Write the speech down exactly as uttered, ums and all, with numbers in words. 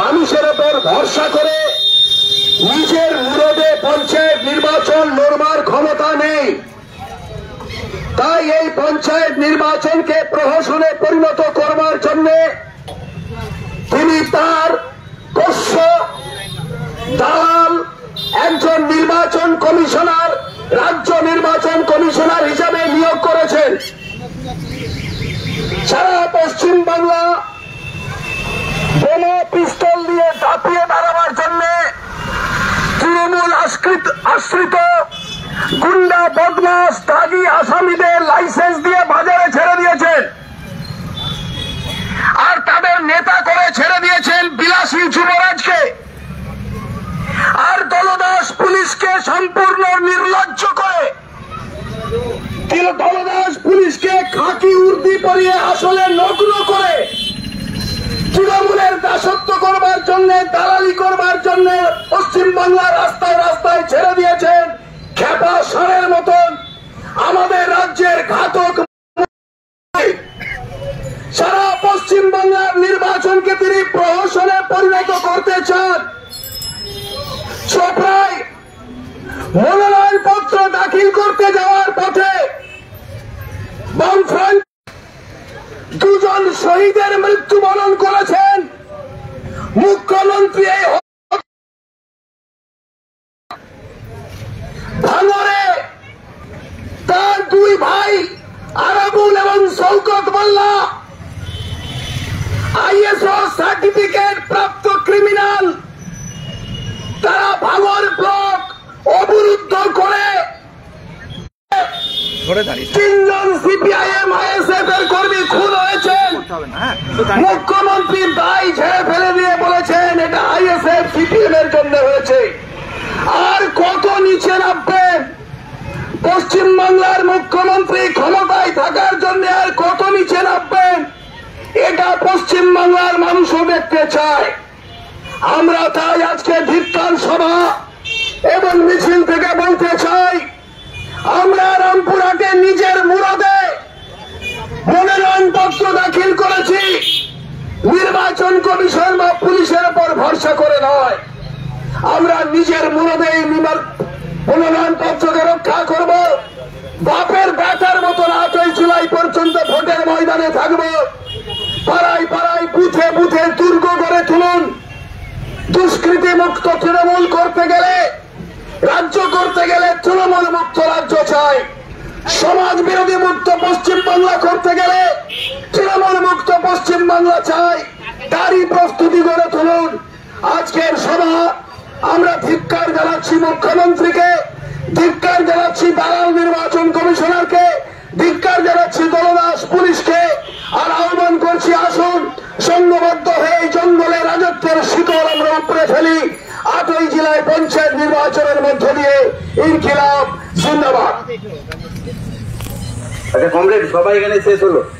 মানুষের উপর ভরসা করে নিজের মুরদে পঞ্চায়েত নির্বাচন লড়বার ক্ষমতা নেই। তাই এই পঞ্চায়েত নির্বাচনকে প্রহসনে পরিণত করবার জন্য তিনি তার পোষ্য দালাল একজন নির্বাচন কমিশনার রাজ্য নির্বাচন কমিশনার হিসেবে নিয়োগ করেছেন। সারা পশ্চিম বাংলা বোমা পিস্তল দিয়ে দাপিয়ে দাঁড়াবার জন্য তৃণমূল আশ্রিত গুন্ডা বদমাস দাগী আসামিদের লাইসেন্স দিয়ে বাজারে ছেড়ে দিয়েছেন, আর তাদের নেতা করে ছেড়ে দিয়েছেন বিলাসী যুবরাজকে, আর দলদাস পুলিশকে সম্পূর্ণ নির্লজ্জ করে দলদাস পুলিশকে খাকি উর্দি পরিয়ে আসলে নগ্ন করে তৃণমূলের দাসত্ব করবার জন্য দালালি করবার জন্য পশ্চিমবাংলার রাস্তায় রাস্তায় ছেড়ে দিয়েছেন খেপা ষাঁড়ের মতন আমাদের রাজ্যের ঘাতক। সারা পশ্চিমবাংলার নির্বাচনকে তিনি প্রহসনে পরিণত করতে চান। চোপড়ায় মনোনয়ন পত্র দাখিল করতে যাওয়ার পথে বামফ্রন্ট দুজন শহীদের মৃত্যুবরণ করেছেন। মুখ্যমন্ত্রী এই ভাঙরে তার দুই ভাই আরাবুল এবং শওকত মোল্লা আইএসও সার্টিফিকেট প্রাপ্ত ক্রিমিনাল, তারা ভাঙর ব্লক অবরুদ্ধ করে তিনজন সিপিআইএম আইএসএফ এর কর্মী খুন হয়েছেন। মুখ্যমন্ত্রী দায় ঝেড়ে ফেলে দিয়ে বলেছেন এটা আইএসএফ সিপিএম এর জন্য হয়েছে। আর কত নিচে নামবে? পশ্চিমবাংলার মুখ্যমন্ত্রী ক্ষমতায় থাকার জন্য আর কত নিচে নামবেন? এটা পশ্চিমবাংলার মানুষও দেখতে চায়। আমরা তাই আজকে ধিক্কার সভা এবং মিছিল থেকে বলতে চাই, আমরা রামপুরহাটে নিজের মুরাদে মনোনয়ন পত্র দাখিল করেছি, নির্বাচন কমিশন বা পুলিশের উপর ভরসা করে নয়। আমরা নিজের মুরাদে মনোনয়ন পত্রকে রক্ষা করব। বাপের ব্যাটার মতন আটই জুলাই পর্যন্ত ভোটের ময়দানে থাকবো। পাড়ায় পাড়ায় বুথে বুথে দুর্গ গড়ে তুলুন। দুষ্কৃতি মুক্ত তৃণমূল করতে গেলে, রাজ্য করতে গেলে তৃণমূল মুক্ত রাজ্য চাই। সমাজ বিরোধী মুক্ত পশ্চিমবাংলা করতে গেলে তৃণমূল মুক্ত পশ্চিমবাংলা চাই। তারই প্রস্তুতি গড়ে তুলুন। আজকের সভা আমরা ধিক্কার জানাচ্ছি মুখ্যমন্ত্রীকে, ধিক্কার জানাচ্ছি দালাল নির্বাচন কমিশনারকে, ধিক্কার জানাচ্ছি দলদাস পুলিশকে। আর আহ্বান করছি, আসুন সংঘবদ্ধ হয়ে জঙ্গলে রাজত্বের শিকড় আমরা উপড়ে ফেলি। আটই জেলায় পঞ্চায়েত নির্বাচনের মধ্য দিয়ে ইনকিলাব জিন্দাবাদ। আচ্ছা কমরেড, সবাই এখানে শেষ হলো।